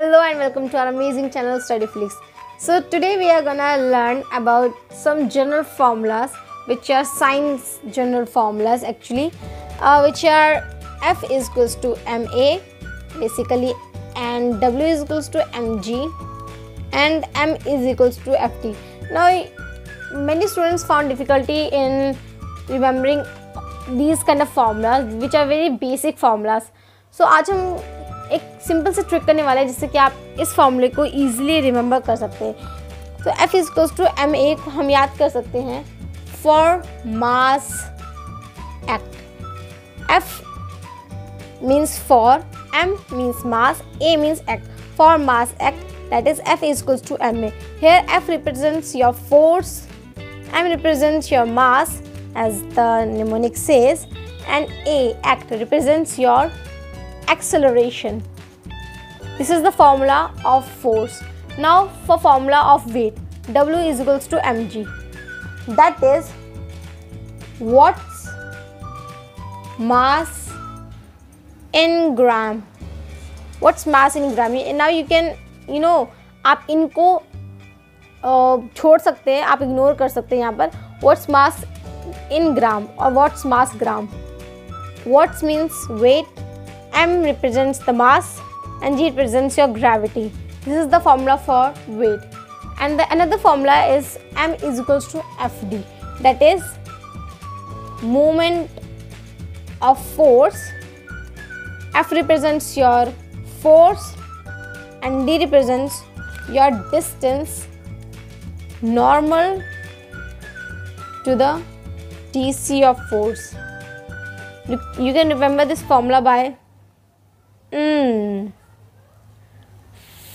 Hello and welcome to our amazing channel studyflix. So today we are gonna learn about some general formulas which are science general formulas actually, which are F is equals to ma basically, and W is equals to mg, and M is equals to ft. Now many students found difficulty in remembering these kind of formulas which are very basic formulas. So आज हम एक simple से trick करने वाला है जिससे कि आप इस फॉर्मूले को ईजिली रिमेंबर कर सकते हैं. तो F is equals to M A को हम याद कर सकते हैं for mass act. F means for, M means mass, A means act. For mass act that is F is equals to M A. Here F represents your force, M represents your mass as the mnemonic says, and A act represents your acceleration. This is the formula of force. Now for formula of weight, W is equals to mg, that is watts mass in gram. What's mass in gram? Now you can आप इनको छोड़ सकते हैं, आप ignore कर सकते हैं यहाँ पर. What's mass in gram और what's mass gram. Watts means weight, M represents the mass, and G represents your gravity. This is the formula for weight. And the another formula is M is equals to FD, that is moment of force. F represents your force and D represents your distance normal to the DC of force. You can remember this formula by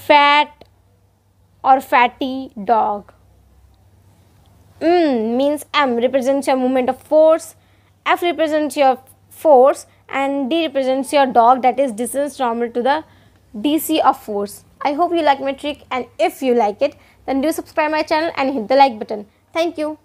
fat or fatty dog. Means M represents your moment of force, F represents your force, and D represents your dog, that is distance normal to the DC of force. I hope you like my trick, and if you like it, then do subscribe my channel and hit the like button. Thank you.